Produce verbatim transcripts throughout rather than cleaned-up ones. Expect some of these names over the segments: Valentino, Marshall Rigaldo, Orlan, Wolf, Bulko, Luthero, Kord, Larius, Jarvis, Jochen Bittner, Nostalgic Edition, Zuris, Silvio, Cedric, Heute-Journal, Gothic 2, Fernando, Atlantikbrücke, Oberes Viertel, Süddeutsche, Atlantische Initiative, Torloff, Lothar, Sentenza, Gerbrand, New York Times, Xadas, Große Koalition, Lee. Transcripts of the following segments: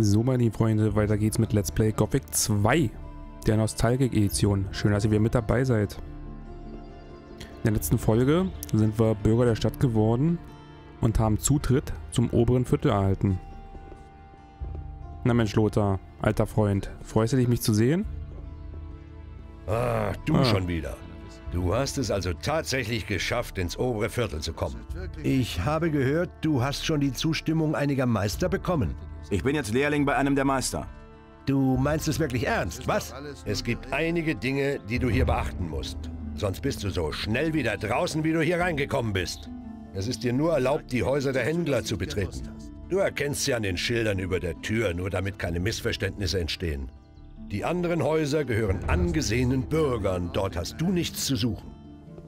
So, meine Freunde, weiter geht's mit Let's Play Gothic zwei, der Nostalgic Edition. Schön, dass ihr wieder mit dabei seid. In der letzten Folge sind wir Bürger der Stadt geworden und haben Zutritt zum oberen Viertel erhalten. Na Mensch, Lothar, alter Freund, freust du dich, mich zu sehen? Ah, du ah. schon wieder. Du hast es also tatsächlich geschafft, ins obere Viertel zu kommen. Ich habe gehört, du hast schon die Zustimmung einiger Meister bekommen. Ich bin jetzt Lehrling bei einem der Meister. Du meinst es wirklich ernst, was? Es gibt einige Dinge, die du hier beachten musst. Sonst bist du so schnell wieder draußen, wie du hier reingekommen bist. Es ist dir nur erlaubt, die Häuser der Händler zu betreten. Du erkennst sie an den Schildern über der Tür, nur damit keine Missverständnisse entstehen. Die anderen Häuser gehören angesehenen Bürgern, dort hast du nichts zu suchen.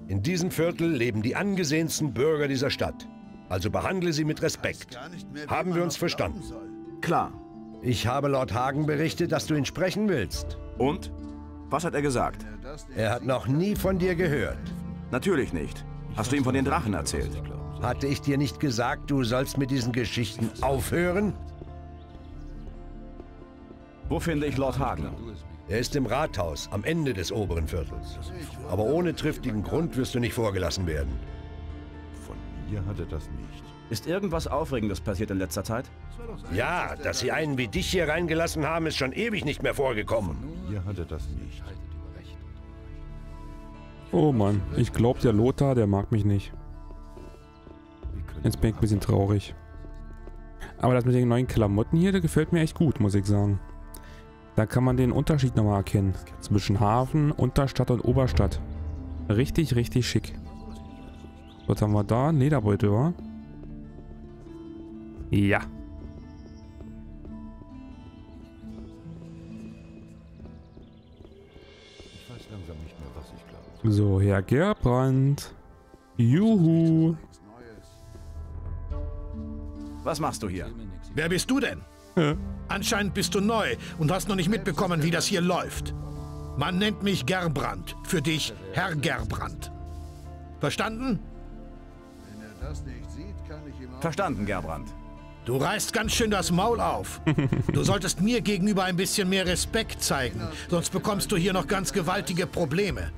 In diesem Viertel leben die angesehensten Bürger dieser Stadt. Also behandle sie mit Respekt. Haben wir uns verstanden? Klar. Ich habe Lord Hagen berichtet, dass du ihn sprechen willst. Und? Was hat er gesagt? Er hat noch nie von dir gehört. Natürlich nicht. Hast du ihm von den Drachen erzählt? Hatte ich dir nicht gesagt, du sollst mit diesen Geschichten aufhören? Wo finde ich Lord Hagen? Er ist im Rathaus, am Ende des oberen Viertels. Aber ohne triftigen Grund wirst du nicht vorgelassen werden. Von mir hat er das nicht. Ist irgendwas Aufregendes passiert in letzter Zeit? Ja, dass sie einen wie dich hier reingelassen haben, ist schon ewig nicht mehr vorgekommen. Hier hatte das nicht. Oh Mann, ich glaube, der Lothar, der mag mich nicht. Jetzt bin ich ein bisschen traurig. Aber das mit den neuen Klamotten hier, der gefällt mir echt gut, muss ich sagen. Da kann man den Unterschied nochmal erkennen. Zwischen Hafen, Unterstadt und Oberstadt. Richtig, richtig schick. Was haben wir da? Ein Lederbeutel, oder? Ja. Ich weiß langsam nicht mehr, was ich glaube. So, Herr Gerbrand. Juhu. Was machst du hier? Wer bist du denn? Ja. Anscheinend bist du neu und hast noch nicht mitbekommen, wie das hier läuft. Man nennt mich Gerbrand. Für dich Herr Gerbrand. Verstanden? Wenn er das nicht sieht, kann ich ihm auch... Verstanden, Gerbrand. Du reißt ganz schön das Maul auf. Du solltest mir gegenüber ein bisschen mehr Respekt zeigen, sonst bekommst du hier noch ganz gewaltige Probleme.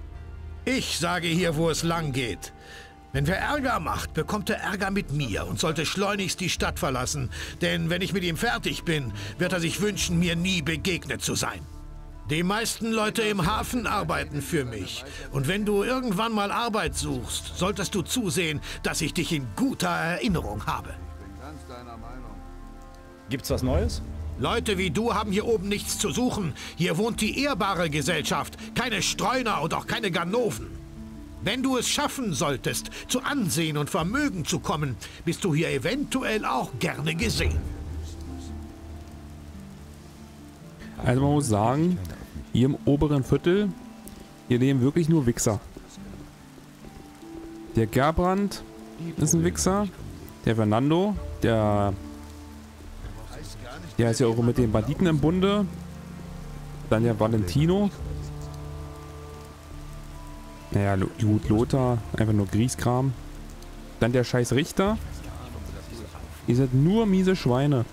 Ich sage hier, wo es lang geht. Wenn wer Ärger macht, bekommt er Ärger mit mir und sollte schleunigst die Stadt verlassen. Denn wenn ich mit ihm fertig bin, wird er sich wünschen, mir nie begegnet zu sein. Die meisten Leute im Hafen arbeiten für mich. Und wenn du irgendwann mal Arbeit suchst, solltest du zusehen, dass ich dich in guter Erinnerung habe. Gibt's was Neues? Leute wie du haben hier oben nichts zu suchen. Hier wohnt die ehrbare Gesellschaft, keine Streuner und auch keine Ganoven. Wenn du es schaffen solltest, zu Ansehen und Vermögen zu kommen, bist du hier eventuell auch gerne gesehen. Also man muss sagen, hier im oberen Viertel, hier leben wirklich nur Wichser. Der Gerbrand ist ein Wichser, der Fernando, der... Der ist ja auch mit den Banditen im Bunde. Dann der Valentino. Naja, gut, Lothar. Einfach nur Grieskram. Dann der scheiß Richter. Ihr seid nur miese Schweine.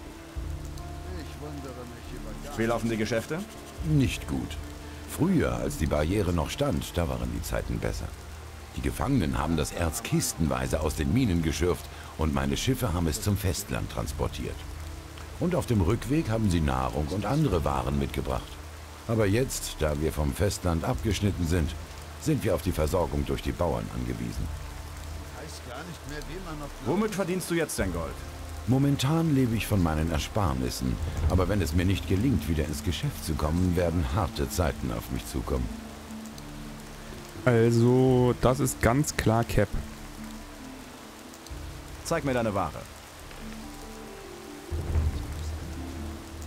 Fehlaufende Geschäfte? Nicht gut. Früher, als die Barriere noch stand, da waren die Zeiten besser. Die Gefangenen haben das Erz kistenweise aus den Minen geschürft und meine Schiffe haben es zum Festland transportiert. Und auf dem Rückweg haben sie Nahrung und andere Waren mitgebracht. Aber jetzt, da wir vom Festland abgeschnitten sind, sind wir auf die Versorgung durch die Bauern angewiesen. Womit verdienst du jetzt dein Gold? Momentan lebe ich von meinen Ersparnissen. Aber wenn es mir nicht gelingt, wieder ins Geschäft zu kommen, werden harte Zeiten auf mich zukommen. Also, das ist ganz klar Cap. Zeig mir deine Ware.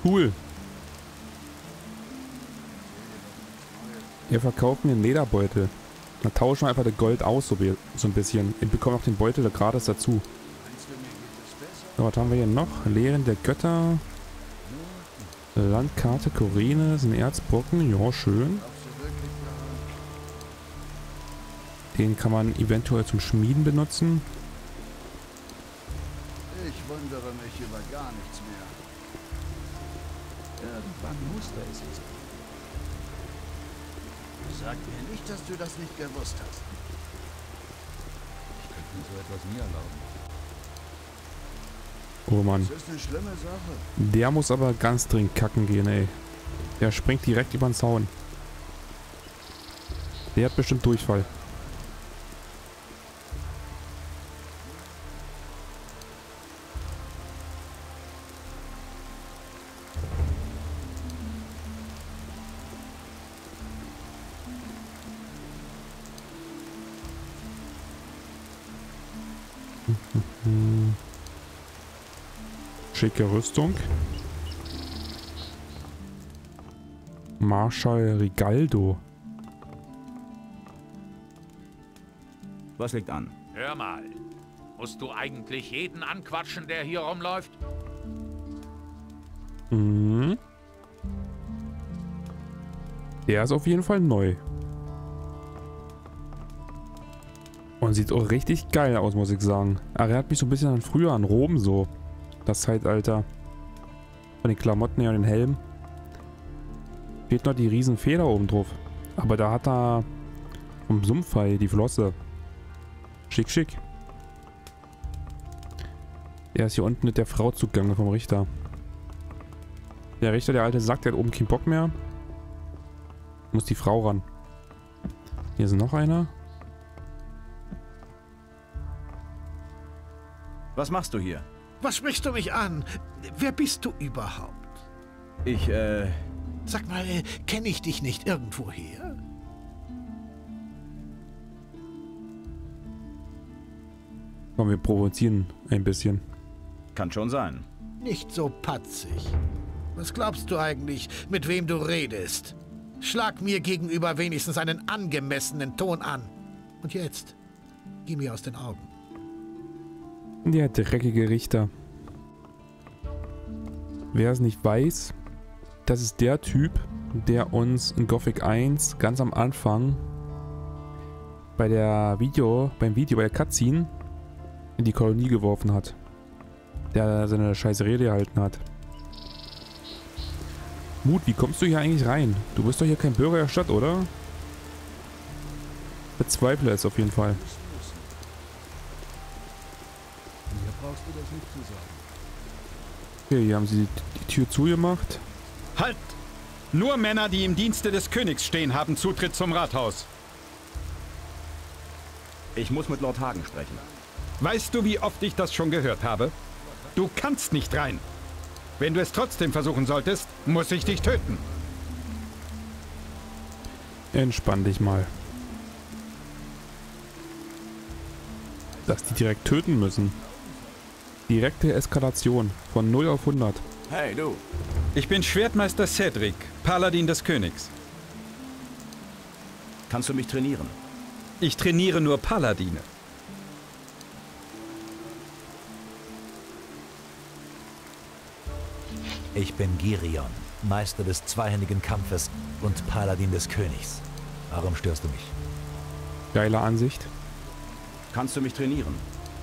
Cool. Ihr verkauft mir einen Lederbeutel. Dann tauschen wir einfach das Gold aus, so, so ein bisschen. Ich bekomme auch den Beutel da gratis dazu. So, was haben wir hier noch? Lehren der Götter. Landkarte Korine, sind Erzbrocken. Ja, schön. Den kann man eventuell zum Schmieden benutzen. Ich wundere mich über gar nichts mehr. Irgendwann musste es jetzt. Sag mir nicht, dass du das nicht gewusst hast. Ich könnte mir so etwas nie erlauben. Oh Mann. Das ist eine schlimme Sache. Der muss aber ganz dringend kacken gehen, ey. Der springt direkt über den Zaun. Der hat bestimmt Durchfall. Schicke Rüstung. Marshall Rigaldo. Was liegt an? Hör mal. Musst du eigentlich jeden anquatschen, der hier rumläuft? Mhm. Der ist auf jeden Fall neu. Und sieht auch richtig geil aus, muss ich sagen. Er hat mich so ein bisschen an früher, an Rom so. Das Zeitalter. Von den Klamotten her und den Helm. Fehlt noch die riesen Feder oben drauf. Aber da hat er vom Sumpfhai die Flosse. Schick, schick. Er ist hier unten mit der Frau zugange vom Richter. Der Richter, der alte, sagt, der hat oben keinen Bock mehr. Muss die Frau ran. Hier ist noch einer. Was machst du hier? Was sprichst du mich an? Wer bist du überhaupt? Ich, äh... Sag mal, kenne ich dich nicht irgendwoher? Komm, wir provozieren ein bisschen. Kann schon sein. Nicht so patzig. Was glaubst du eigentlich, mit wem du redest? Schlag mir gegenüber wenigstens einen angemessenen Ton an. Und jetzt, geh mir aus den Augen. Der dreckige Richter. Wer es nicht weiß, das ist der Typ, der uns in Gothic eins ganz am Anfang bei der Video, beim Video, bei der Cutscene in die Kolonie geworfen hat. Der seine scheiße Rede gehalten hat. Mut, wie kommst du hier eigentlich rein? Du bist doch hier kein Bürger der Stadt, oder? Bezweifle es auf jeden Fall. Okay, hier haben sie die, die Tür zugemacht. Halt! Nur Männer, die im Dienste des Königs stehen, haben Zutritt zum Rathaus. Ich muss mit Lord Hagen sprechen. Weißt du, wie oft ich das schon gehört habe? Du kannst nicht rein. Wenn du es trotzdem versuchen solltest, muss ich dich töten. Entspann dich mal. Dass die direkt töten müssen. Direkte Eskalation von null auf hundert. Hey, du. Ich bin Schwertmeister Cedric, Paladin des Königs. Kannst du mich trainieren? Ich trainiere nur Paladine. Ich bin Girion, Meister des zweihändigen Kampfes und Paladin des Königs. Warum störst du mich? Geile Ansicht. Kannst du mich trainieren?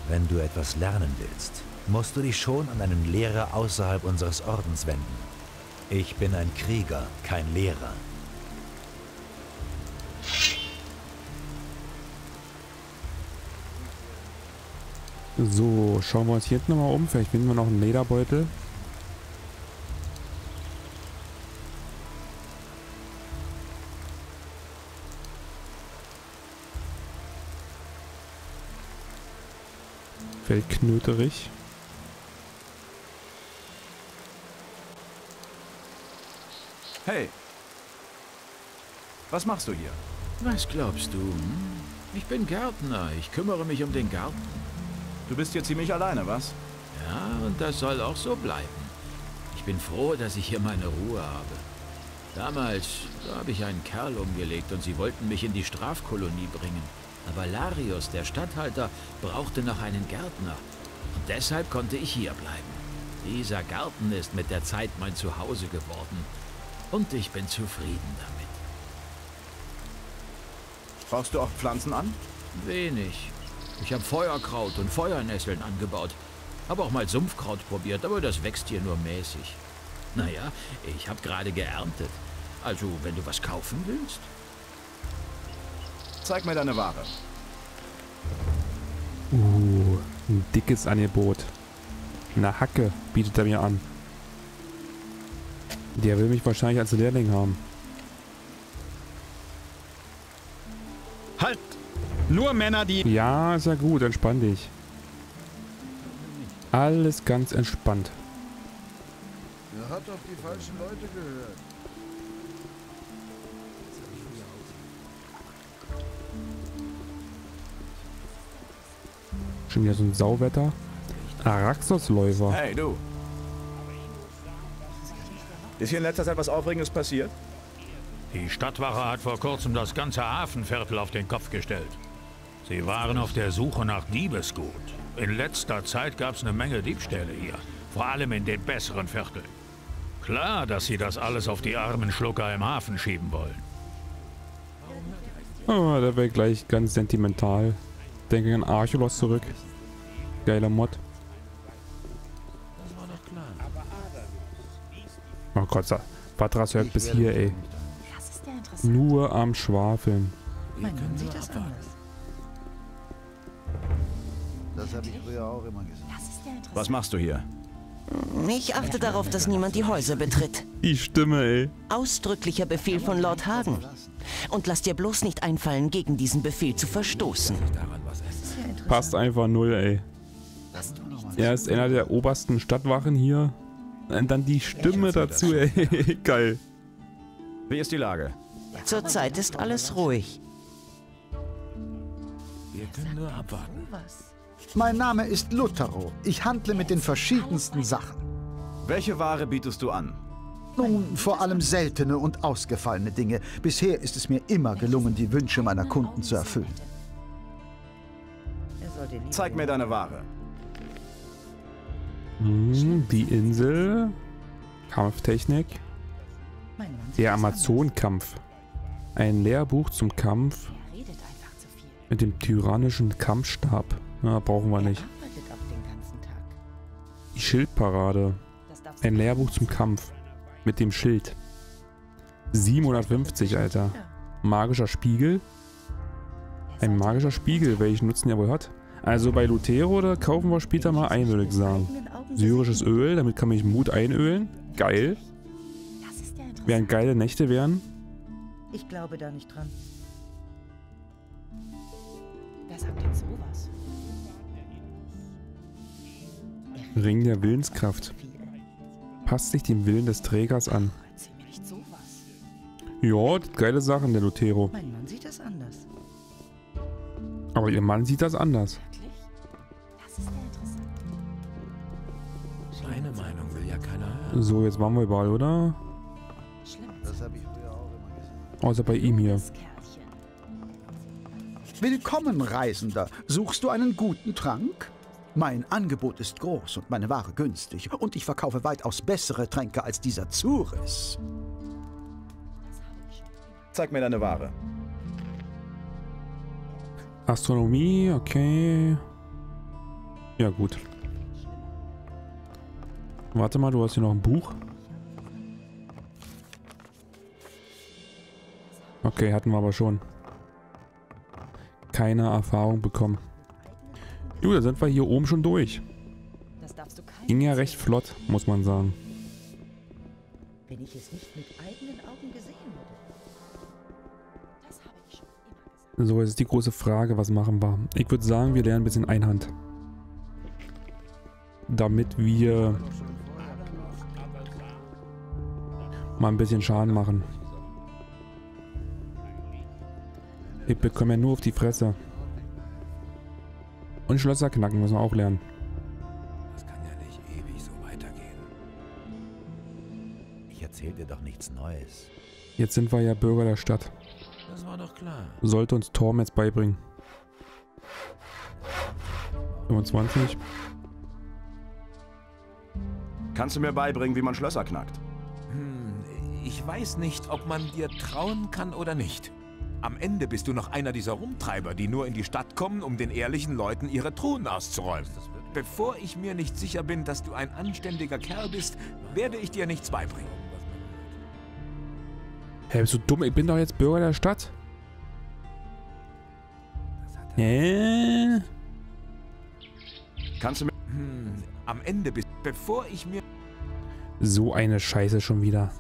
Wenn du etwas lernen willst, musst du dich schon an einen Lehrer außerhalb unseres Ordens wenden. Ich bin ein Krieger, kein Lehrer. So, schauen wir uns hier nochmal um. Vielleicht finden wir noch einen Lederbeutel. Feldknöterich. Hey, was machst du hier? Was glaubst du? Ich bin Gärtner, ich kümmere mich um den Garten. Du bist hier ziemlich alleine, was? Ja, und das soll auch so bleiben. Ich bin froh, dass ich hier meine Ruhe habe. Damals, da habe ich einen Kerl umgelegt und sie wollten mich in die Strafkolonie bringen. Aber Larius, der Statthalter, brauchte noch einen Gärtner. Und deshalb konnte ich hier bleiben. Dieser Garten ist mit der Zeit mein Zuhause geworden. Und ich bin zufrieden damit. Brauchst du auch Pflanzen an? Wenig. Ich habe Feuerkraut und Feuernesseln angebaut. Habe auch mal Sumpfkraut probiert, aber das wächst hier nur mäßig. Naja, ich habe gerade geerntet. Also, wenn du was kaufen willst. Zeig mir deine Ware. Uh, ein dickes Angebot. Eine Hacke bietet er mir an. Der will mich wahrscheinlich als Lehrling haben. Halt! Nur Männer, die... Ja, ist ja gut. Entspann dich. Alles ganz entspannt. Er hat auf die falschen Leute gehört. Schon wieder so ein Sauwetter. Araxosläufer. Hey, du. Ist hier in letzter Zeit was Aufregendes passiert? Die Stadtwache hat vor kurzem das ganze Hafenviertel auf den Kopf gestellt. Sie waren auf der Suche nach Diebesgut. In letzter Zeit gab es eine Menge Diebstähle hier. Vor allem in den besseren Vierteln. Klar, dass sie das alles auf die armen Schlucker im Hafen schieben wollen. Oh, da wäre gleich ganz sentimental. Denke an Archolos zurück. Geiler Mod. Oh Gott, Patras hört bis hier, ey. Nur am Schwafeln. Man kann sich das an. Das habe ich früher auch immer gesagt. Was machst du hier? Ich achte darauf, dass niemand die Häuser betritt. Die Stimme, ey. Ausdrücklicher Befehl von Lord Hagen. Und lass dir bloß nicht einfallen, gegen diesen Befehl zu verstoßen. Passt einfach null, ey. Er ist einer der obersten Stadtwachen hier. Und dann die Stimme dazu, ey. Geil. Wie ist die Lage? Zurzeit ist alles ruhig. Wir können nur abwarten. Mein Name ist Luthero. Ich handle mit den verschiedensten Sachen. Welche Ware bietest du an? Nun, vor allem seltene und ausgefallene Dinge. Bisher ist es mir immer gelungen, die Wünsche meiner Kunden zu erfüllen. Zeig mir deine Ware. Hm, die Insel. Kampftechnik. Der Amazonenkampf. Ein Lehrbuch zum Kampf. Mit dem tyrannischen Kampfstab. Na, brauchen wir nicht. Die Schildparade. Ein Lehrbuch zum Kampf. Mit dem Schild. siebenhundertfünfzig, Alter. Magischer Spiegel. Ein magischer Spiegel, welchen Nutzen er wohl hat. Also bei Luthero, da kaufen wir später mal ein, würde ich sagen. Syrisches Öl, damit kann man mich Mut einölen. Geil. Wären geile Nächte wären. Ich glaube da nicht dran. Wer sagt denn sowas? Ring der Willenskraft. Passt sich dem Willen des Trägers an. Ja, geile Sachen, der Luthero. Mein Mann sieht das anders. Aber ihr Mann sieht das anders. Meine Meinung will ja keiner hören. So, jetzt waren wir überall, oder? Außer bei ihm hier. Willkommen, Reisender. Suchst du einen guten Trank? Mein Angebot ist groß und meine Ware günstig. Und ich verkaufe weitaus bessere Tränke als dieser Zuris. Zeig mir deine Ware. Astronomie, okay. Ja, gut. Warte mal, du hast hier noch ein Buch. Okay, hatten wir aber schon. Keine Erfahrung bekommen. Gut, da sind wir hier oben schon durch. Das darfst du keinem Ging ja recht flott, muss man sagen. Wenn ich es nicht mit eigenen Augen gesehen hätte. Das habe ich schon immer gesagt. So, jetzt ist die große Frage, was machen wir? Ich würde sagen, wir lernen ein bisschen Einhand. Damit wir mal ein bisschen Schaden machen. Ich bekomme ja nur auf die Fresse. Und Schlösser knacken müssen wir auch lernen. Das kann ja nicht ewig so weitergehen. Ich erzähl dir doch nichts Neues. Jetzt sind wir ja Bürger der Stadt. Das war doch klar. Sollte uns Torm jetzt beibringen. fünfundzwanzig. Kannst du mir beibringen, wie man Schlösser knackt? Hm, ich weiß nicht, ob man dir trauen kann oder nicht. Am Ende bist du noch einer dieser Rumtreiber, die nur in die Stadt kommen, um den ehrlichen Leuten ihre Truhen auszuräumen. Bevor ich mir nicht sicher bin, dass du ein anständiger Kerl bist, werde ich dir nichts beibringen. Hä, bist du dumm? Ich bin doch jetzt Bürger der Stadt. Hä? Kannst du mit... Hm, am Ende bist... Bevor ich mir... So eine Scheiße schon wieder.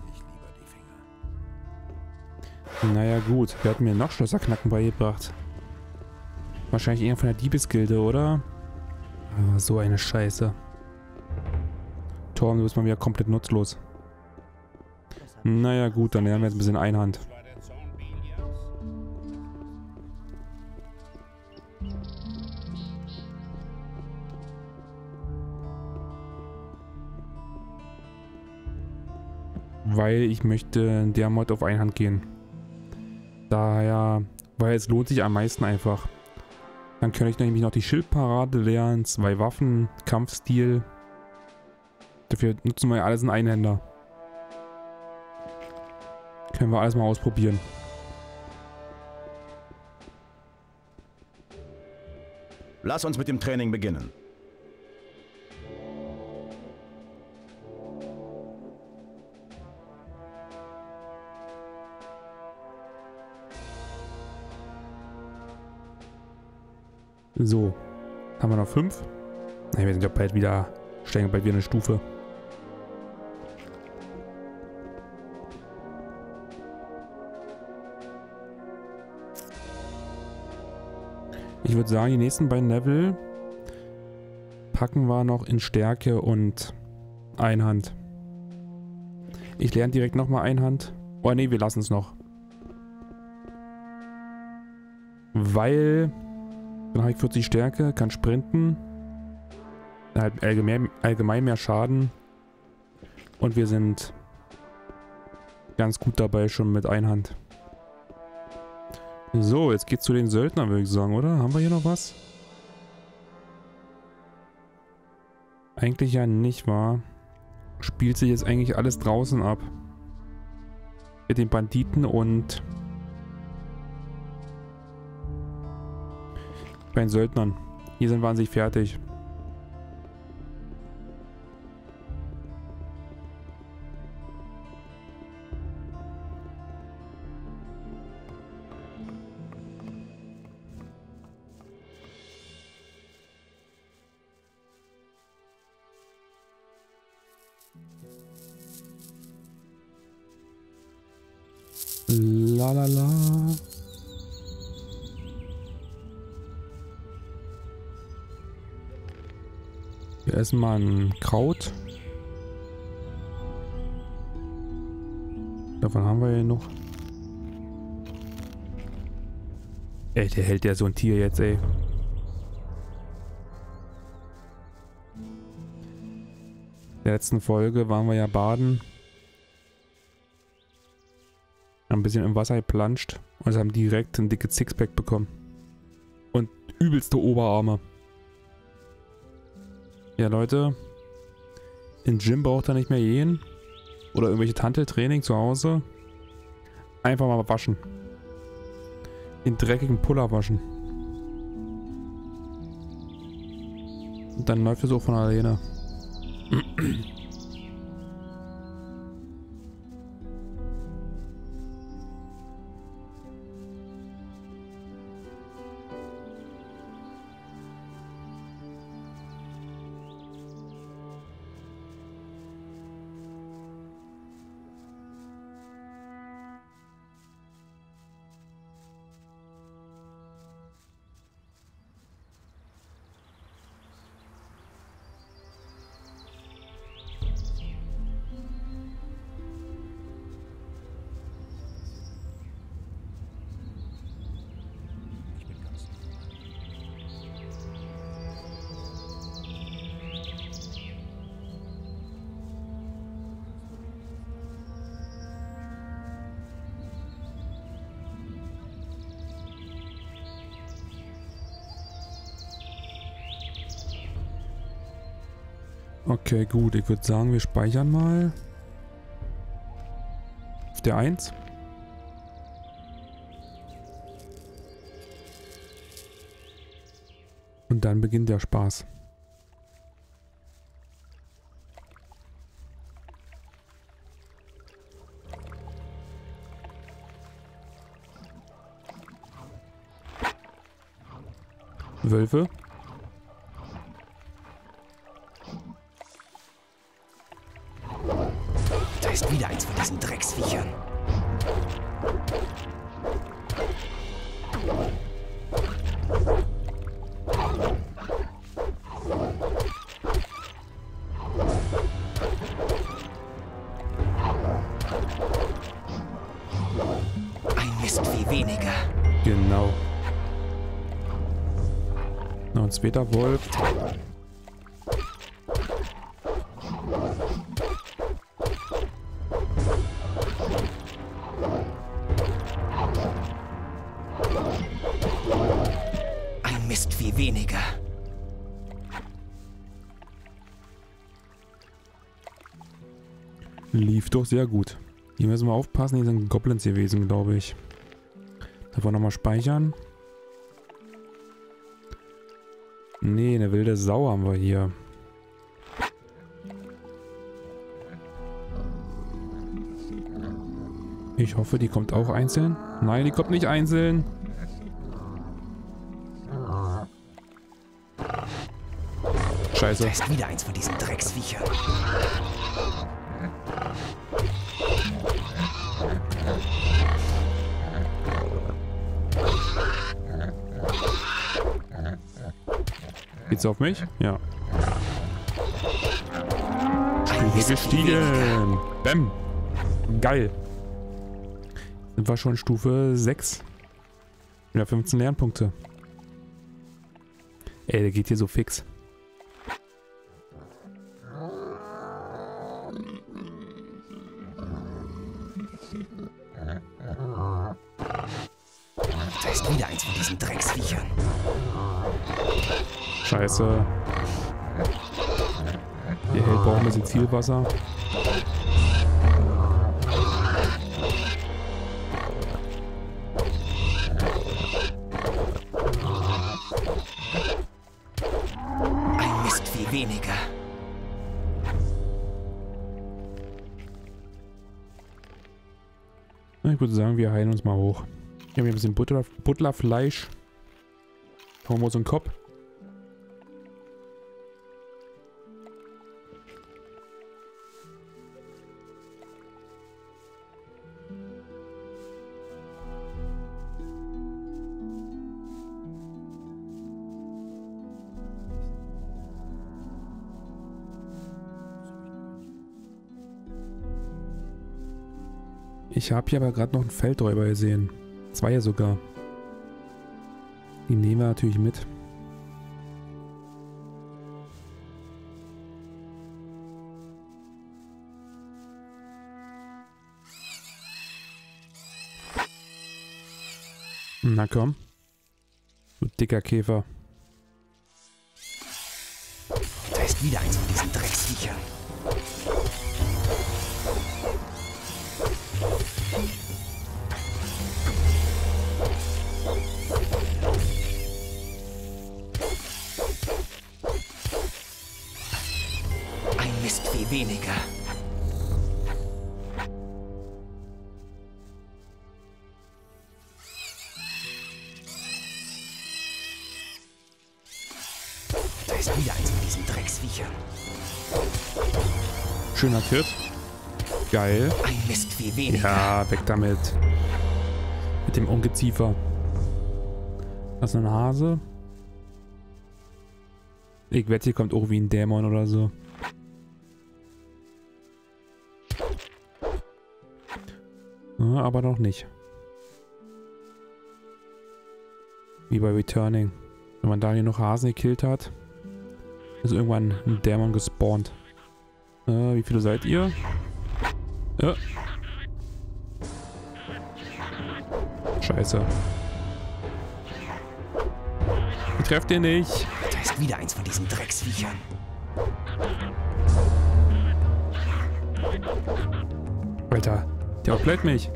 Naja gut, wer hat mir noch Schlösserknacken beigebracht? Wahrscheinlich irgend von der Diebesgilde, oder? Ah, so eine Scheiße. Torm, du bist mal wieder komplett nutzlos. Naja gut, dann lernen wir jetzt ein bisschen Einhand. Weil ich möchte in der Mod auf Einhand gehen. Daher, weil es lohnt sich am meisten einfach. Dann kann ich nämlich noch die Schildparade lernen, zwei Waffen, Kampfstil. Dafür nutzen wir ja alles in Einhänder. Können wir alles mal ausprobieren. Lass uns mit dem Training beginnen. So, haben wir noch fünf? Nein, wir sind ja bald wieder, steigen bald wieder eine Stufe. Ich würde sagen, die nächsten beiden Level packen wir noch in Stärke und Einhand. Ich lerne direkt nochmal Einhand. Oh ne, wir lassen es noch. Weil... Dann habe ich vierzig Stärke, kann sprinten, halt allgemein, allgemein mehr Schaden und wir sind ganz gut dabei schon mit Einhand. So, jetzt geht's zu den Söldnern, würde ich sagen, oder? Haben wir hier noch was? Eigentlich ja nicht, wahr? Spielt sich jetzt eigentlich alles draußen ab. Mit den Banditen und... bei den Söldnern. Hier sind wir an sich fertig. La la la. Wir essen mal ein Kraut. Davon haben wir ja noch. Ey, der hält ja so ein Tier jetzt, ey. In der letzten Folge waren wir ja baden. Haben ein bisschen im Wasser geplanscht und haben direkt ein dickes Sixpack bekommen. Und übelste Oberarme. Ja Leute, in Gym braucht er nicht mehr gehen oder irgendwelche Tanteltraining zu Hause. Einfach mal waschen. Den dreckigen Puller waschen. Und dann läuft es auch von alleine. Okay, gut. Ich würde sagen, wir speichern mal. Auf der eins. Und dann beginnt der Spaß. Wölfe. Da ist wieder eins von diesen Drecksviechern. Ein Mist wie weniger. Genau. Noch ein zweiter Wolf. Doch sehr gut. Hier müssen wir aufpassen, hier sind Goblins gewesen, glaube ich. Davon nochmal speichern. Nee, eine wilde Sau haben wir hier. Ich hoffe, die kommt auch einzeln. Nein, die kommt nicht einzeln. Scheiße. Da ist wieder eins von diesen Drecksviechern. Geht's auf mich? Ja. Stufe gestiegen. Bäm. Geil. Sind wir schon Stufe sechs. Wieder fünfzehn Lernpunkte. Ey, der geht hier so fix. Da ist wieder eins von diesen Drecksviechern. Scheiße. Hier hält brauchen wir ein bisschen Zielwasser. Ein Mist wie weniger. Ich würde sagen, wir heilen uns mal hoch. Ich habe hier ein bisschen Butler, Butlerfleisch. Hauen wir uns in den Kopf. Ich habe hier aber gerade noch einen Feldräuber gesehen. Zwei sogar. Die nehmen wir natürlich mit. Na komm. Du dicker Käfer. Da ist wieder eins von diesen Drecksviechern. Weniger. Da ist wieder eins von diesen Drecksviechern. Schöner Tipp. Geil. Ein Mist wie weniger. Ja, weg damit. Mit dem Ungeziefer. Das ist ein Hase. Ich wette, hier kommt auch wie ein Dämon oder so. Aber noch nicht. Wie bei Returning. Wenn man da hier noch Hasen gekillt hat, ist irgendwann ein Dämon gespawnt. Äh, wie viele seid ihr? Äh. Scheiße. Ich treff den nicht. Da ist wieder eins von diesen Drecksviechern. Alter, der bleibt mich.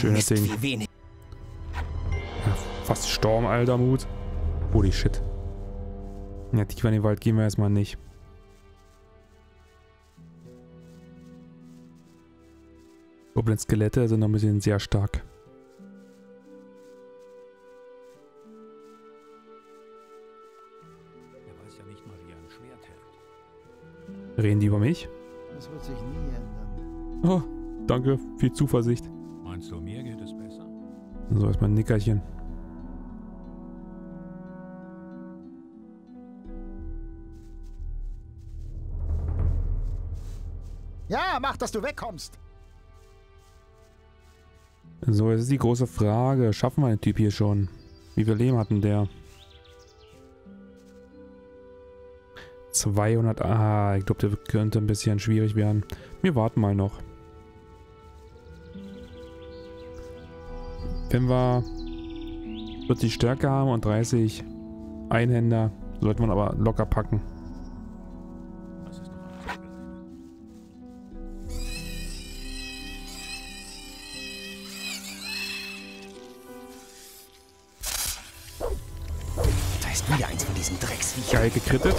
Schönes Ding. fast gestorben, alter Mut. Holy shit. Ja, tiefer in den Wald gehen wir erstmal nicht. Goblin-Skelette sind noch ein bisschen sehr stark. Er weiß ja nicht mal, wie er ein Schwert hält. Reden die über mich? Das wird sich nie ändern. Oh, danke, viel Zuversicht. Meinst du, mir geht es besser? So, erstmal ein Nickerchen. Ja, mach, dass du wegkommst. So, jetzt ist die große Frage. Schaffen wir den Typ hier schon? Wie viel Leben hat denn der? zweihundert. Ah, ich glaube, der könnte ein bisschen schwierig werden. Wir warten mal noch. Wenn wir vierzig Stärke haben und dreißig Einhänder, sollte man aber locker packen. Geil gekrittet.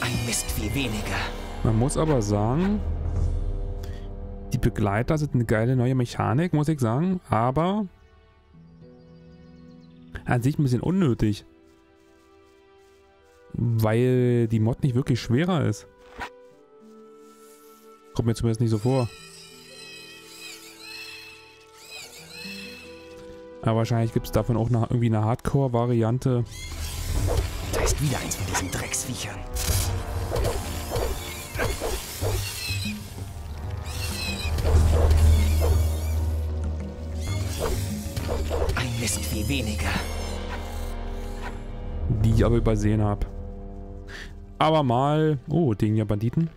Ein Mist viel weniger. Man muss aber sagen, die Begleiter sind eine geile neue Mechanik, muss ich sagen, aber an sich ein bisschen unnötig. Weil die Mod nicht wirklich schwerer ist. Kommt mir zumindest nicht so vor. Aber wahrscheinlich gibt es davon auch eine, irgendwie eine Hardcore-Variante. Da ist wieder eins von diesen Drecksviechern. Ein Mist viel weniger. Die ich aber übersehen habe. Aber mal... Oh, den ja Banditen.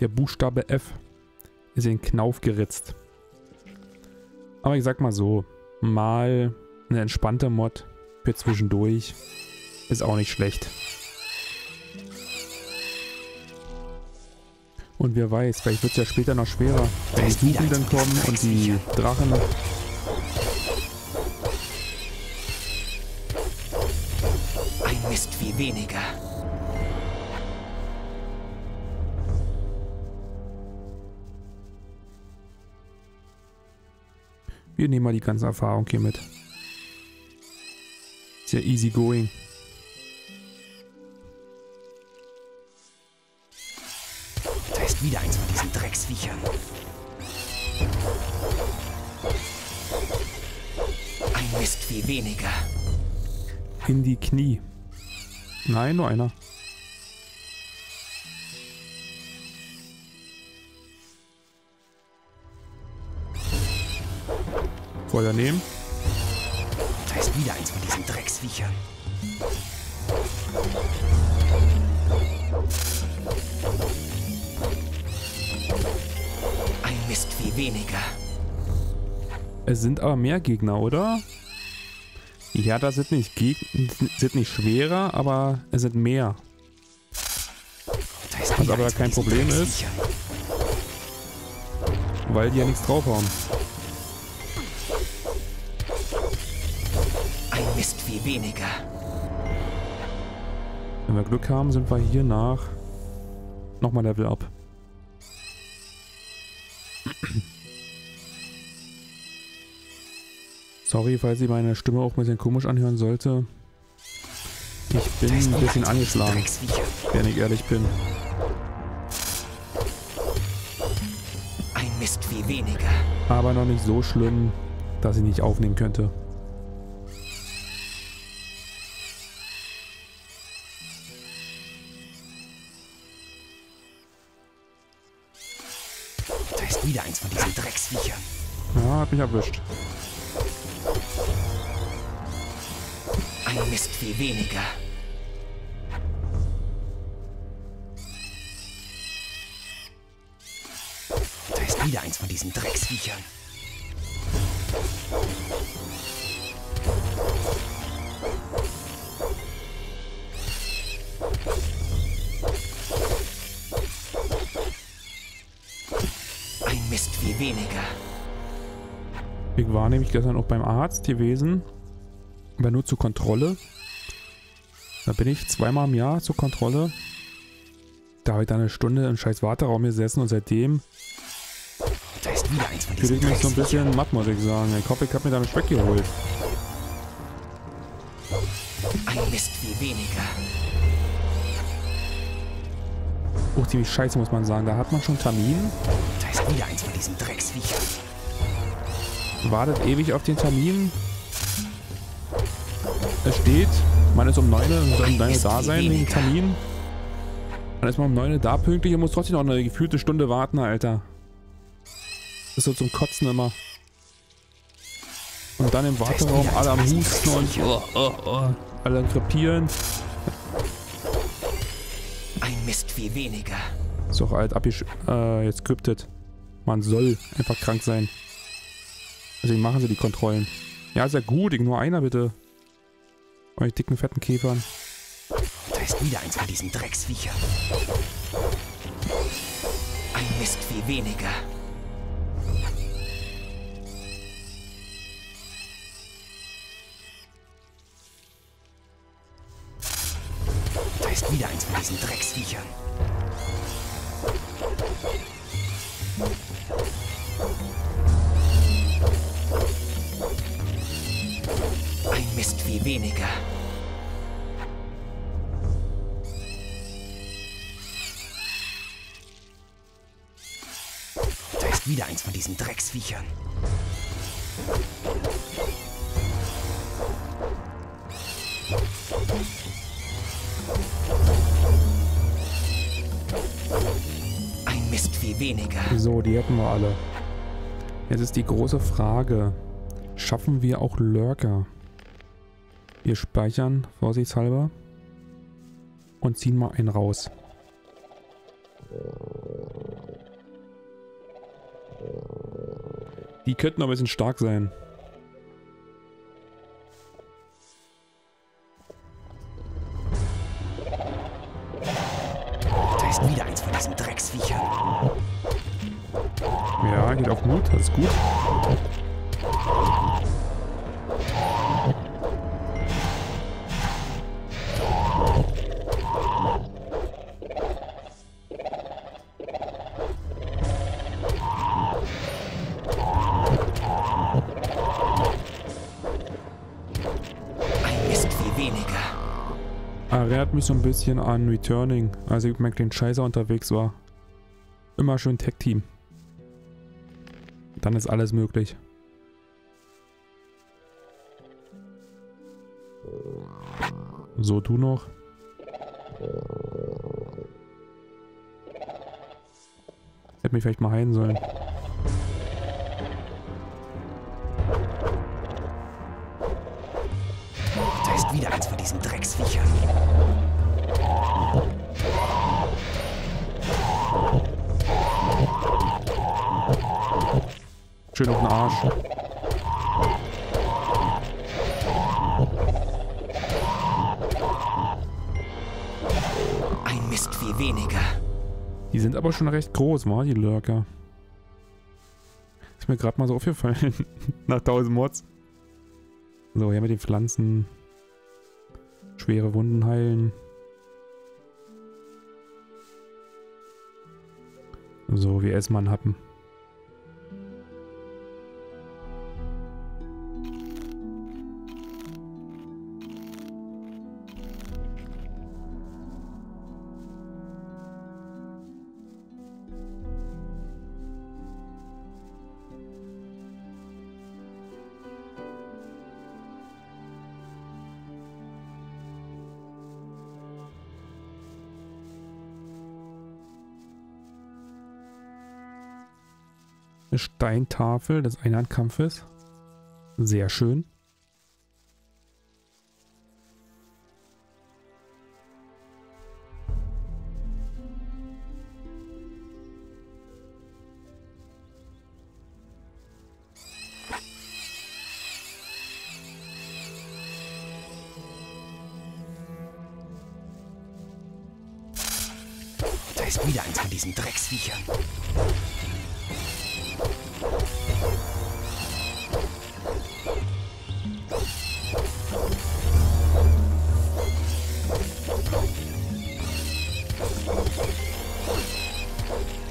Der Buchstabe F ist in den Knauf geritzt. Aber ich sag mal so, mal eine entspannte Mod für zwischendurch ist auch nicht schlecht. Und wer weiß, vielleicht wird es ja später noch schwerer, wenn die Duchen dann kommen und die Drachen. Ein Mist viel weniger. Wir nehmen mal die ganze Erfahrung hier mit. Ist ja easy going. Da ist wieder eins von diesen Drecksviechern. Ein Mist viel weniger. In die Knie. Nein, nur einer. Daneben. Da ist wieder eins von diesen Drecksviechern. Ein Mist viel weniger. Es sind aber mehr Gegner, oder? Ja, das sind nicht Gegner, sind nicht schwerer, aber es sind mehr. Da ist was aber kein Problem ist, weil die ja nichts drauf haben. Mist viel weniger. Wenn wir Glück haben, sind wir hier nach nochmal Level up. Sorry, falls ich meine Stimme auch ein bisschen komisch anhören sollte. Ich bin ein bisschen angeschlagen, wenn ich ehrlich bin. Ein Mist viel weniger. Aber noch nicht so schlimm, dass ich nicht aufnehmen könnte. Wieder eins von diesen Drecksviechern. Ja, hat mich erwischt. Ein Mist viel weniger. Da ist wieder eins von diesen Drecksviechern. viel weniger. Ich war nämlich gestern auch beim Arzt gewesen, aber nur zur Kontrolle. Da bin ich zweimal im Jahr zur Kontrolle. Da habe ich dann eine Stunde im scheiß Warteraum gesessen und seitdem da ist wieder eins von diesen fühle ich mich so ein bisschen matt, muss ich sagen. Ich hoffe, ich habe mir damit Speck geholt. Ein Mist viel weniger. Oh, ziemlich scheiße, muss man sagen. Da hat man schon Termin. Da ist wieder eins von diesen Drecksviechern. Wartet ewig auf den Termin. Es steht, man ist um neun Uhr um neun da sein, wegen Termin. Dann ist man um neun Uhr da pünktlich und muss trotzdem noch eine gefühlte Stunde warten, Alter. Das ist so zum Kotzen immer. Und dann im Warteraum alle am Husten und oh, oh, oh, alle am Krepieren. Ein Mist viel weniger. Ist doch alt abgesch... Äh, jetzt kryptet. Man soll einfach krank sein. Deswegen machen sie die Kontrollen. Ja, sehr gut. Ich nur einer, bitte. Euch dicken, fetten Käfern. Da ist wieder eins von diesen Drecksviechern. Ein Mist viel weniger. Da ist wieder eins von diesen Drecksviechern. Ein Mist viel weniger. Da ist wieder eins von diesen Drecksviechern. Ein Mist viel weniger. So, die hätten wir alle. Jetzt ist die große Frage. Schaffen wir auch Lurker? Wir speichern vorsichtshalber und ziehen mal einen raus. Die könnten noch ein bisschen stark sein. Da ist wieder eins von diesen Drecksviechern. Ja, geht auch gut, alles gut. Erinnert mich so ein bisschen an Returning, als ich mit meinem kleinen Scheißer unterwegs war. Immer schön Tech-Team. Dann ist alles möglich. So, du noch. Hätte mich vielleicht mal heilen sollen. Da ist wieder eins von diesen Drecksviechern. Schön auf den Arsch. Ein Mist viel weniger. Die sind aber schon recht groß, war die Lurker. Ist mir gerade mal so aufgefallen. Nach tausend Mods. So, hier mit den Pflanzen. Schwere Wunden heilen. So, wir essen mal einen Happen. Steintafel des Einhandkampfes. Sehr schön. Da ist wieder eins von diesen Drecksviechern.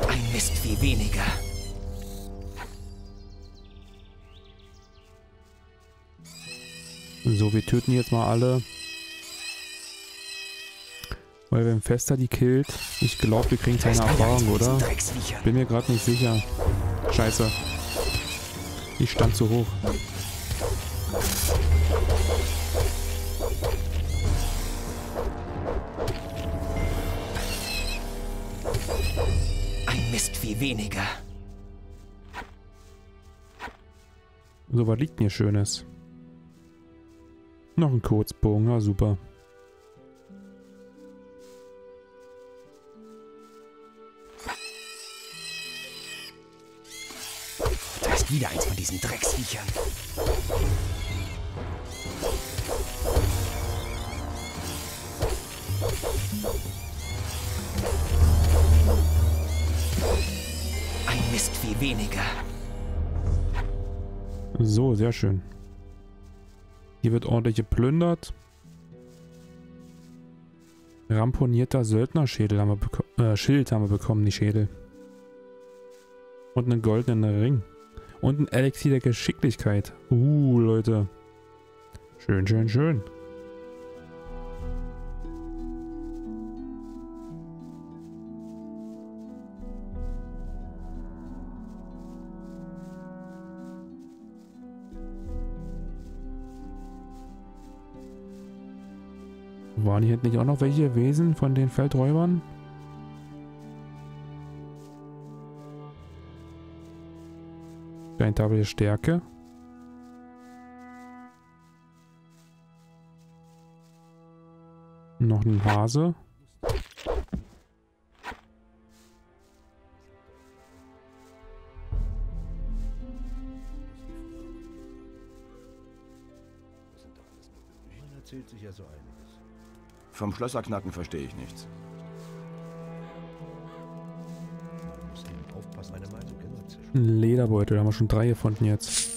Ein Mist wie weniger. So, wir töten jetzt mal alle. Weil wenn Fester die killt, ich glaube, wir kriegen keine Erfahrung, oder? Bin mir gerade nicht sicher. Scheiße. Ich stand zu hoch. Ein Mist wie weniger. So, was liegt mir Schönes? Noch ein Kurzbogen, ja super. Wieder eins von diesen Drecksviechern. Ein Mist wie weniger. So, sehr schön. Hier wird ordentlich geplündert. Ramponierter Söldnerschädel haben wir bekommen. Äh, Schild haben wir bekommen, nicht Schädel. Und einen goldenen Ring. Und ein Elixier der Geschicklichkeit. Uh, Leute. Schön, schön, schön. Waren hier nicht auch noch welche gewesen von den Feldräubern? Steintafel der Stärke. Noch ein Hase. Man erzählt sich ja so einiges. Vom Schlösserknacken verstehe ich nichts. Ein Lederbeutel, da haben wir schon drei gefunden jetzt.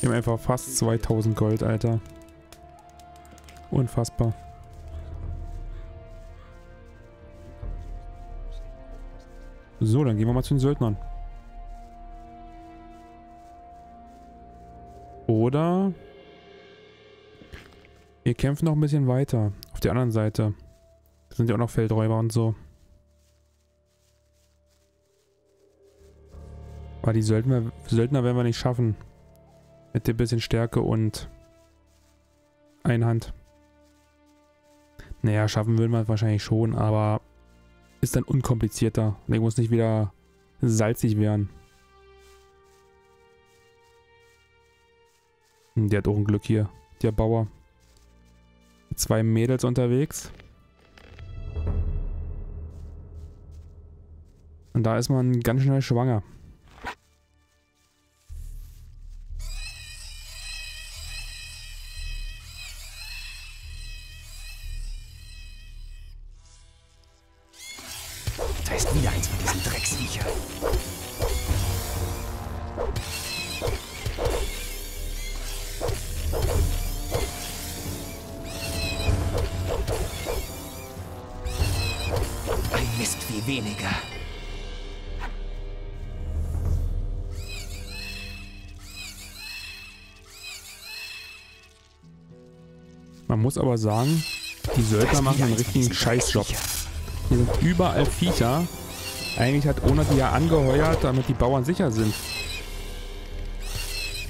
Wir haben einfach fast zweitausend Gold, Alter. Unfassbar. So, dann gehen wir mal zu den Söldnern. Oder... wir kämpfen noch ein bisschen weiter. Auf der anderen Seite. Da sind ja auch noch Feldräuber und so. Aber die Söldner, Söldner werden wir nicht schaffen. Mit ein bisschen Stärke und Einhand. Naja, schaffen würden wir wahrscheinlich schon, aber ist dann unkomplizierter. Ich muss nicht wieder salzig werden. Der hat auch ein Glück hier, der Bauer. Zwei Mädels unterwegs. Und da ist man ganz schnell schwanger. Aber sagen, die Söldner machen einen richtigen Scheißjob. Hier sind überall Viecher. Eigentlich hat Ona die ja angeheuert, damit die Bauern sicher sind.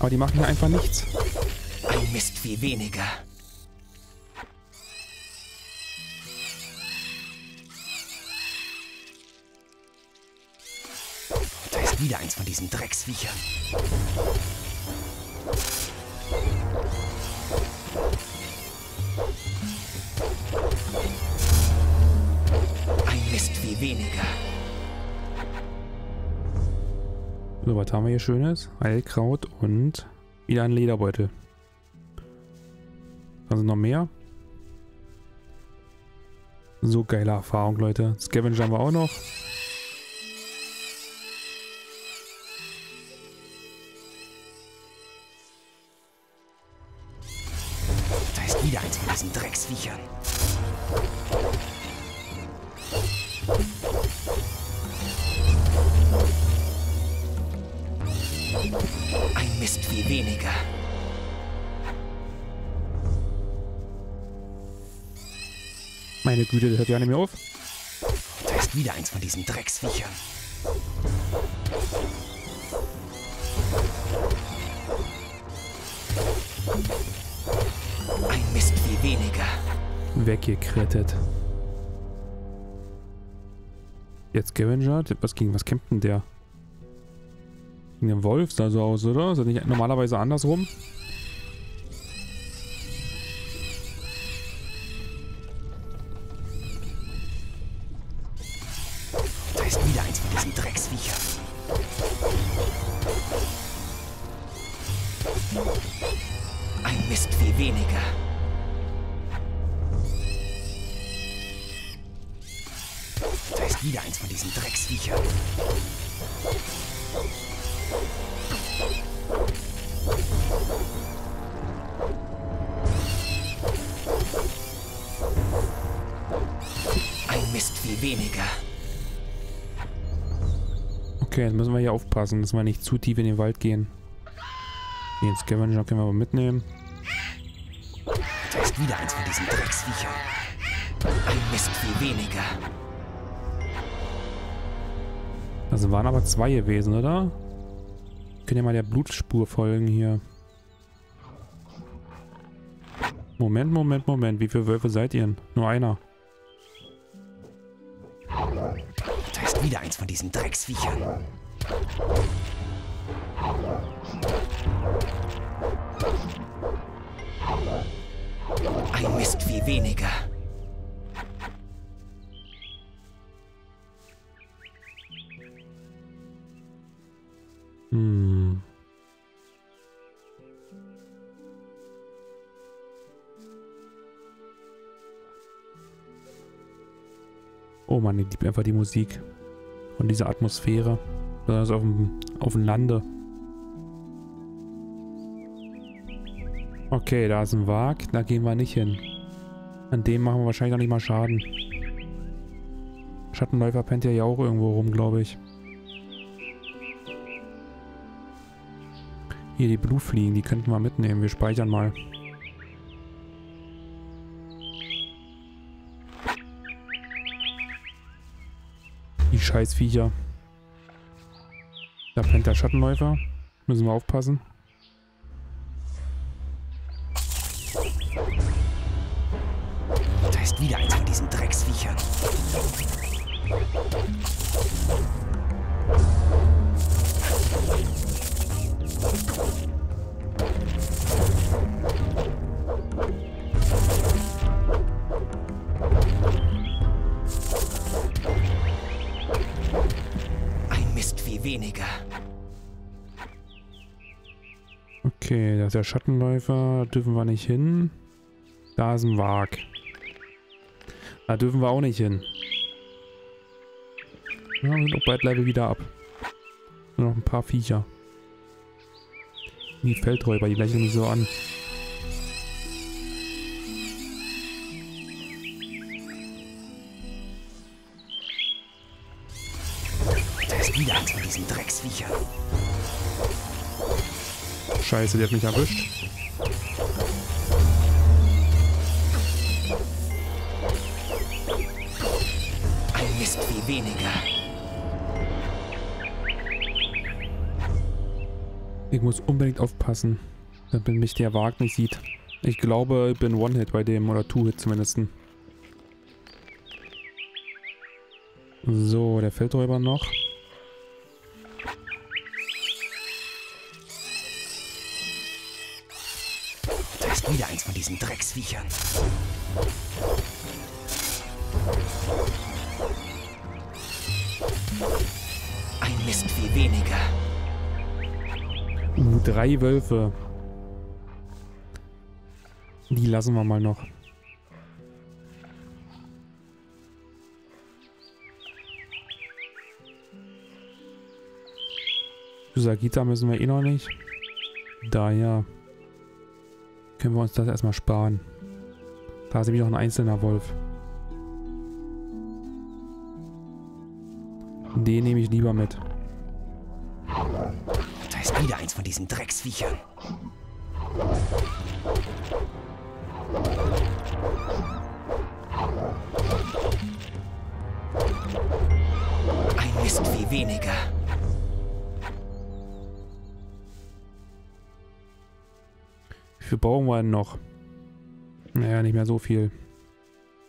Aber die machen hier einfach nichts. Ein Mist wie weniger. Da ist wieder eins von diesen Drecksviechern. Weniger. So, was haben wir hier Schönes? Heilkraut und wieder ein Lederbeutel. Also noch mehr. So geile Erfahrung, Leute. Scavenger haben wir auch noch. Viechern. Ein Mist viel weniger. Meine Güte, das hört ja nicht mehr auf. Da ist wieder eins von diesen Drecksviechern. Ein Mist viel weniger. Weggekrettet. Jetzt Scavenger. Was ging? Was kämpft denn der? Gegen den Wolf sah so aus, oder? Ist das nicht normalerweise andersrum? Da ist wieder eins von diesen Drecksviechern. Ein Mist viel weniger. Da ist wieder eins von diesen Drecksviechern. Ein Mist viel weniger. Okay, jetzt müssen wir hier aufpassen, dass wir nicht zu tief in den Wald gehen. Den Scavenger können wir aber mitnehmen. Da ist wieder eins von diesen Drecksviechern. Ein Mist viel weniger. Also waren aber zwei gewesen, oder? Können ja mal der Blutspur folgen hier. Moment, Moment, Moment. Wie viele Wölfe seid ihr denn? Nur einer. Da ist wieder eins von diesen Drecksviechern. Ein Mist viel weniger. Hm. Oh Mann, ich liebe einfach die Musik und diese Atmosphäre, besonders auf dem, auf dem Lande. Okay, da ist ein Wag, da gehen wir nicht hin. An dem machen wir wahrscheinlich noch nicht mal Schaden. Schattenläufer pennt ja auch irgendwo rum, glaube ich. Hier die Blutfliegen, die könnten wir mitnehmen. Wir speichern mal. Die Scheißviecher. Da pennt der Schattenläufer. Müssen wir aufpassen. Da ist wieder eins von diesen Drecksviechern. Ein Mist viel weniger. Okay, da ist der Schattenläufer, da dürfen wir nicht hin. Da ist ein Wag. Da dürfen wir auch nicht hin. Ja, wir sind auch bald Level wieder ab. Nur noch ein paar Viecher. Die Feldräuber, die lächeln mich so an. Da ist wieder eins von diesen Drecksviecher. Scheiße, der hat mich erwischt. Ein Mist wie weniger. Ich muss unbedingt aufpassen, damit mich der Wag nicht sieht. Ich glaube, ich bin One-Hit bei dem, oder Two-Hit zumindest. So, der Feldräuber noch. Da ist wieder eins von diesen Drecksviechern. Ein Mist viel weniger. Uh, drei Wölfe. Die lassen wir mal noch. Sagita müssen wir eh noch nicht. Daher können wir uns das erstmal sparen. Da ist nämlich noch ein einzelner Wolf. Den nehme ich lieber mit. Da ist wieder eins von diesen Drecksviechern. Ein Mistvieh weniger. Wie viel brauchen wir denn noch? Naja, nicht mehr so viel.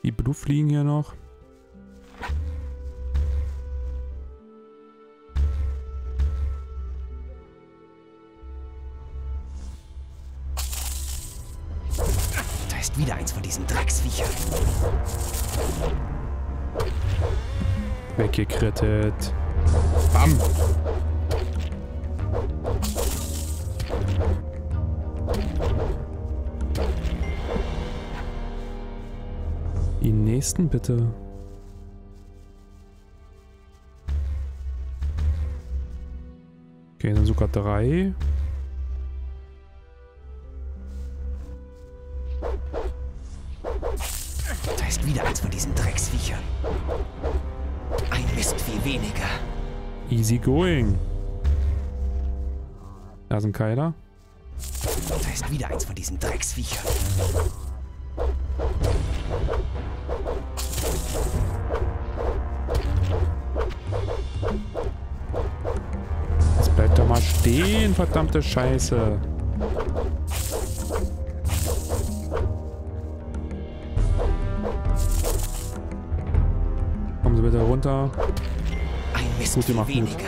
Die Bluff liegen hier noch. Da ist wieder eins von diesen Drecksviechern. Weggekrittet. Bam! Den nächsten bitte. Okay, dann sogar drei. Da ist wieder eins von diesen Drecksviechern. Ein Mistvieh weniger. Easy going. Da ist ein Keiler. Da ist wieder eins von diesen Drecksviechern. Bleib doch mal stehen, verdammte Scheiße. Kommen Sie bitte runter. Ein Mist gut gemacht. Weniger. Mit.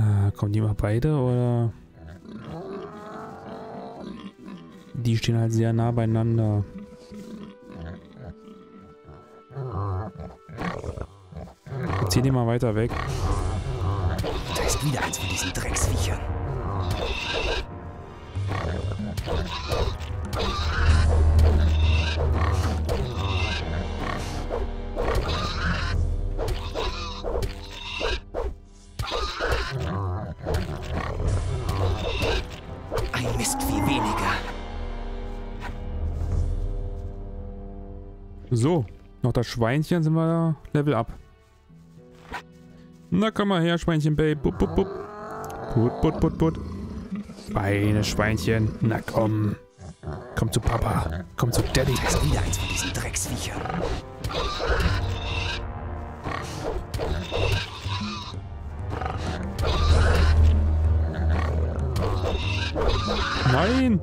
Ah, kommen die mal beide oder? Die stehen halt sehr nah beieinander. Zieh den mal weiter weg. Da ist wieder eins von diesen Drecksviechern. Ein Mistvieh weniger. So, noch das Schweinchen, sind wir da Level up. Na komm mal her, Schweinchen, Babe. Bup, bup, bup. Put, put, put, put. Beine, Schweinchen. Na komm. Komm zu Papa. Komm zu Daddy. Da ist wieder eins von diesen Drecksviechern. Nein!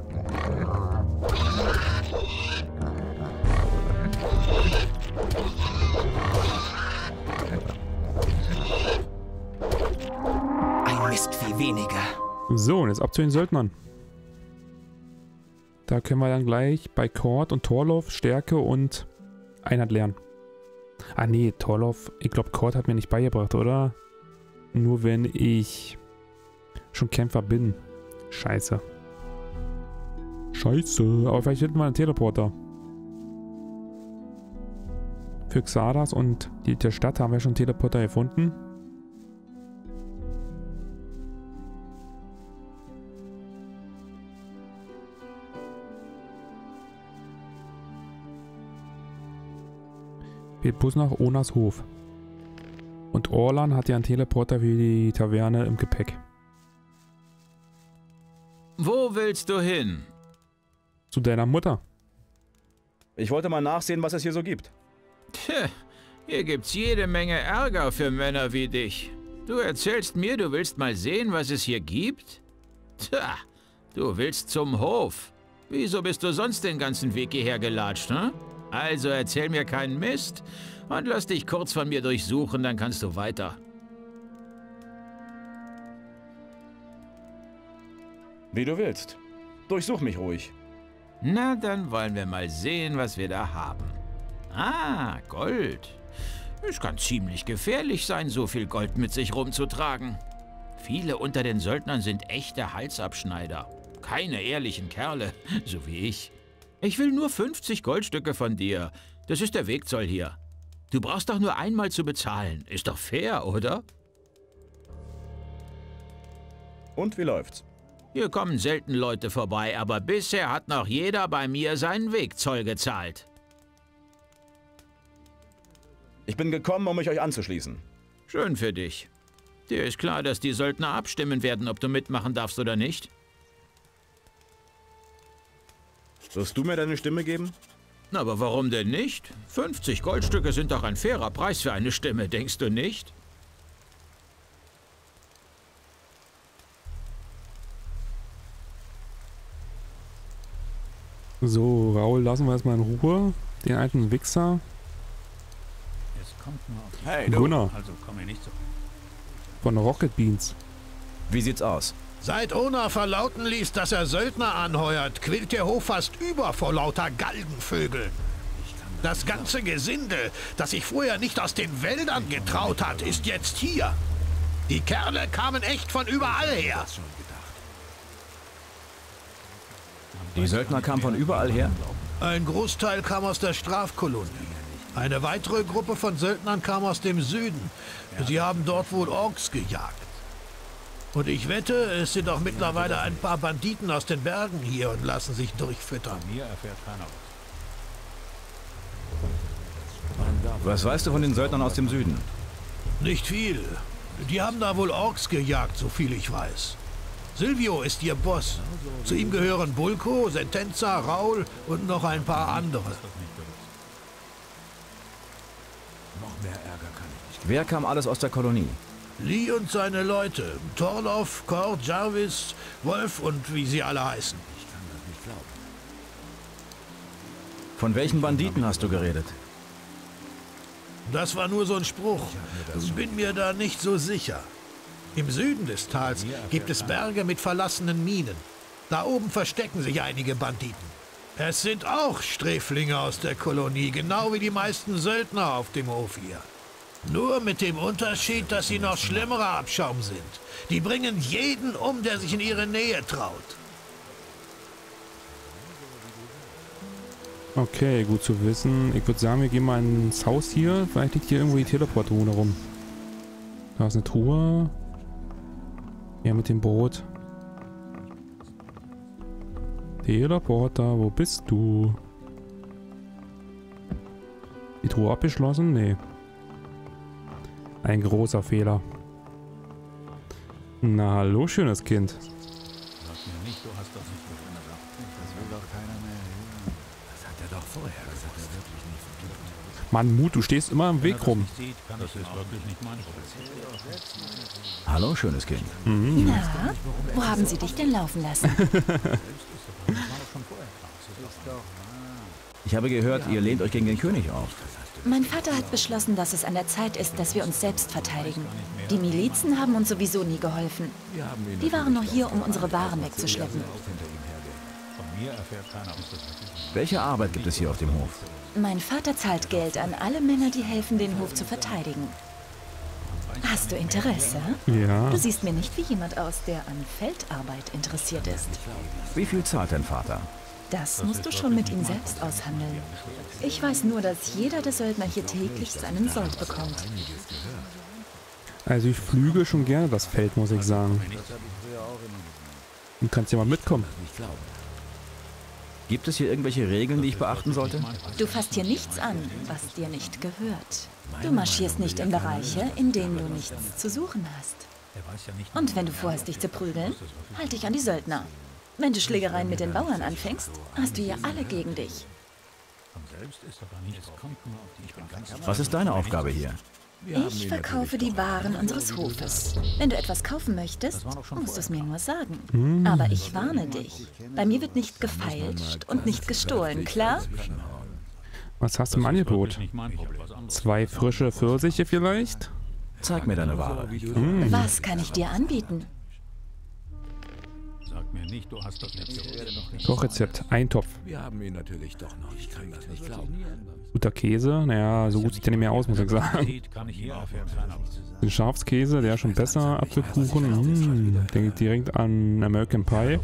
Weniger. So, und jetzt ab zu den Söldnern. Da können wir dann gleich bei Kord und Torloff Stärke und Einheit lernen. Ah nee, Torloff, ich glaube Kord hat mir nicht beigebracht, oder? Nur wenn ich schon Kämpfer bin. Scheiße. Scheiße, aber vielleicht hätten wir einen Teleporter. Für Xadas und die, der Stadt haben wir schon einen Teleporter gefunden. Geht bloß nach Onas Hof. Und Orlan hat ja einen Teleporter wie die Taverne im Gepäck. Wo willst du hin? Zu deiner Mutter. Ich wollte mal nachsehen, was es hier so gibt. Tja, hier gibt's jede Menge Ärger für Männer wie dich. Du erzählst mir, du willst mal sehen, was es hier gibt? Tja, du willst zum Hof. Wieso bist du sonst den ganzen Weg hierher gelatscht, hm? Also erzähl mir keinen Mist und lass dich kurz von mir durchsuchen, dann kannst du weiter. Wie du willst. Durchsuch mich ruhig. Na, dann wollen wir mal sehen, was wir da haben. Ah, Gold. Es kann ziemlich gefährlich sein, so viel Gold mit sich rumzutragen. Viele unter den Söldnern sind echte Halsabschneider. Keine ehrlichen Kerle, so wie ich. Ich will nur fünfzig Goldstücke von dir. Das ist der Wegzoll hier. Du brauchst doch nur einmal zu bezahlen. Ist doch fair, oder? Und wie läuft's? Hier kommen selten Leute vorbei, aber bisher hat noch jeder bei mir seinen Wegzoll gezahlt. Ich bin gekommen, um mich euch anzuschließen. Schön für dich. Dir ist klar, dass die Söldner abstimmen werden, ob du mitmachen darfst oder nicht? Wirst du mir deine Stimme geben? Aber warum denn nicht? fünfzig Goldstücke sind doch ein fairer Preis für eine Stimme, denkst du nicht? So, Raul, lassen wir erstmal in Ruhe. Den alten Wichser. Jetzt kommt nur auf hey, du. Gunnar. Also komm hier nicht so. Von Rocket Beans. Wie sieht's aus? Seit Ona verlauten ließ, dass er Söldner anheuert, quillt der Hof fast über vor lauter Galgenvögeln. Das ganze Gesinde, das sich vorher nicht aus den Wäldern getraut hat, ist jetzt hier. Die Kerle kamen echt von überall her. Die Söldner kamen von überall her? Ein Großteil kam aus der Strafkolonie. Eine weitere Gruppe von Söldnern kam aus dem Süden. Sie haben dort wohl Orks gejagt. Und ich wette, es sind auch mittlerweile ein paar Banditen aus den Bergen hier und lassen sich durchfüttern. Was weißt du von den Söldnern aus dem Süden? Nicht viel. Die haben da wohl Orks gejagt, so viel ich weiß. Silvio ist ihr Boss. Zu ihm gehören Bulko, Sentenza, Raul und noch ein paar andere. Wer kam alles aus der Kolonie? Lee und seine Leute, Torloff, Kord, Jarvis, Wolf und wie sie alle heißen. Ich kann das nicht glauben. Von welchen Banditen hast du geredet? Das war nur so ein Spruch. Ich bin mir da nicht so sicher. Im Süden des Tals gibt es Berge mit verlassenen Minen. Da oben verstecken sich einige Banditen. Es sind auch Sträflinge aus der Kolonie, genau wie die meisten Söldner auf dem Hof hier. Nur mit dem Unterschied, dass sie noch schlimmerer Abschaum sind. Die bringen jeden um, der sich in ihre Nähe traut. Okay, gut zu wissen. Ich würde sagen, wir gehen mal ins Haus hier. Vielleicht liegt hier irgendwo die Teleportruhe rum. Da ist eine Truhe. Ja, mit dem Boot. Teleporter, wo bist du? Die Truhe abgeschlossen? Nee. Ein großer Fehler. Na hallo, schönes Kind. Mann, Mut, du stehst immer im Weg rum. Hallo, schönes Kind. Mhm. Na, wo haben sie dich denn laufen lassen? Ich habe gehört, ihr lehnt euch gegen den König auf. Mein Vater hat beschlossen, dass es an der Zeit ist, dass wir uns selbst verteidigen. Die Milizen haben uns sowieso nie geholfen. Die waren nur hier, um unsere Waren wegzuschleppen. Welche Arbeit gibt es hier auf dem Hof? Mein Vater zahlt Geld an alle Männer, die helfen, den Hof zu verteidigen. Hast du Interesse? Ja. Du siehst mir nicht wie jemand aus, der an Feldarbeit interessiert ist. Wie viel zahlt dein Vater? Das musst du schon mit ihm selbst aushandeln. Ich weiß nur, dass jeder der Söldner hier täglich seinen Sold bekommt. Also ich flüge schon gerne das Feld, muss ich sagen. Du kannst ja mal mitkommen. Gibt es hier irgendwelche Regeln, die ich beachten sollte? Du fasst hier nichts an, was dir nicht gehört. Du marschierst nicht in Bereiche, in denen du nichts zu suchen hast. Und wenn du vorhast, dich zu prügeln, halt dich an die Söldner. Wenn du Schlägereien mit den Bauern anfängst, hast du ja alle gegen dich. Was ist deine Aufgabe hier? Ich verkaufe die Waren unseres Hofes. Wenn du etwas kaufen möchtest, musst du es mir nur sagen. Hm. Aber ich warne dich. Bei mir wird nicht gefeilscht und nicht gestohlen, klar? Was hast du im Angebot? Zwei frische Pfirsiche vielleicht? Zeig mir deine Ware. Hm. Was kann ich dir anbieten? Mir nicht, du hast das letzte Kochrezept, Eintopf. Wir haben ihn natürlich doch noch. Ich kann das nicht glauben. Guter Käse, naja, so gut sieht der nicht mehr aus, muss ich sagen. Den Schafskäse, der ist schon besser. Apfelkuchen, hm, denke ich direkt an American Pie.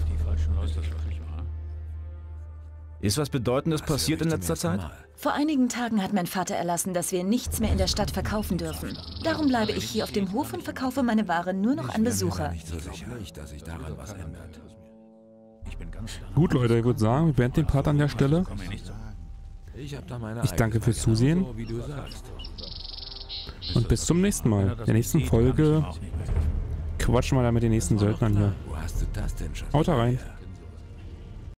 Ist was Bedeutendes passiert in letzter Zeit? Vor einigen Tagen hat mein Vater erlassen, dass wir nichts mehr in der Stadt verkaufen dürfen. Darum bleibe ich hier auf dem Hof und verkaufe meine Ware nur noch an Besucher. Ich bin mir nicht so sicher, dass sich daran was ändert. Gut, Leute, ich würde sagen, wir beenden den Part an der Stelle. Ich danke fürs Zusehen. Und bis zum nächsten Mal. In der nächsten Folge quatschen wir dann mit den nächsten Söldnern hier. Haut rein.